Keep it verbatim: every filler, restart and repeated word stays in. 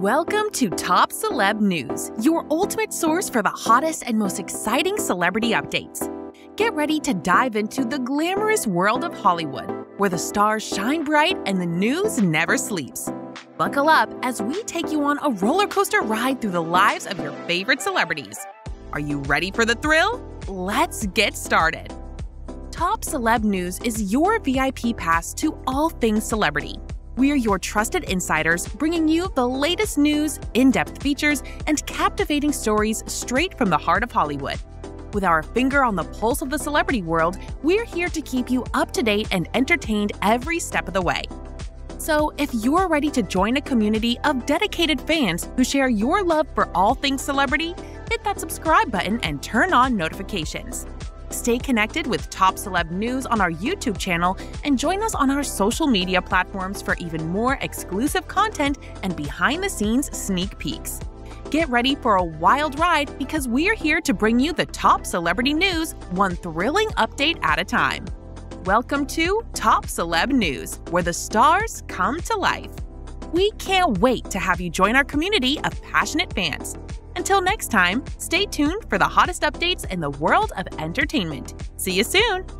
Welcome to Top Celeb News, your ultimate source for the hottest and most exciting celebrity updates. Get ready to dive into the glamorous world of Hollywood, where the stars shine bright and the news never sleeps. Buckle up as we take you on a roller coaster ride through the lives of your favorite celebrities. Are you ready for the thrill? Let's get started. Top Celeb News is your V I P pass to all things celebrity. We're your trusted insiders, bringing you the latest news, in-depth features, and captivating stories straight from the heart of Hollywood. With our finger on the pulse of the celebrity world, we're here to keep you up to date and entertained every step of the way. So if you're ready to join a community of dedicated fans who share your love for all things celebrity, hit that subscribe button and turn on notifications. Stay connected with Top Celeb News on our YouTube channel and join us on our social media platforms for even more exclusive content and behind-the-scenes sneak peeks. Get ready for a wild ride because we're here to bring you the top celebrity news, one thrilling update at a time. Welcome to Top Celeb News, where the stars come to life. We can't wait to have you join our community of passionate fans. Until next time, stay tuned for the hottest updates in the world of entertainment. See you soon!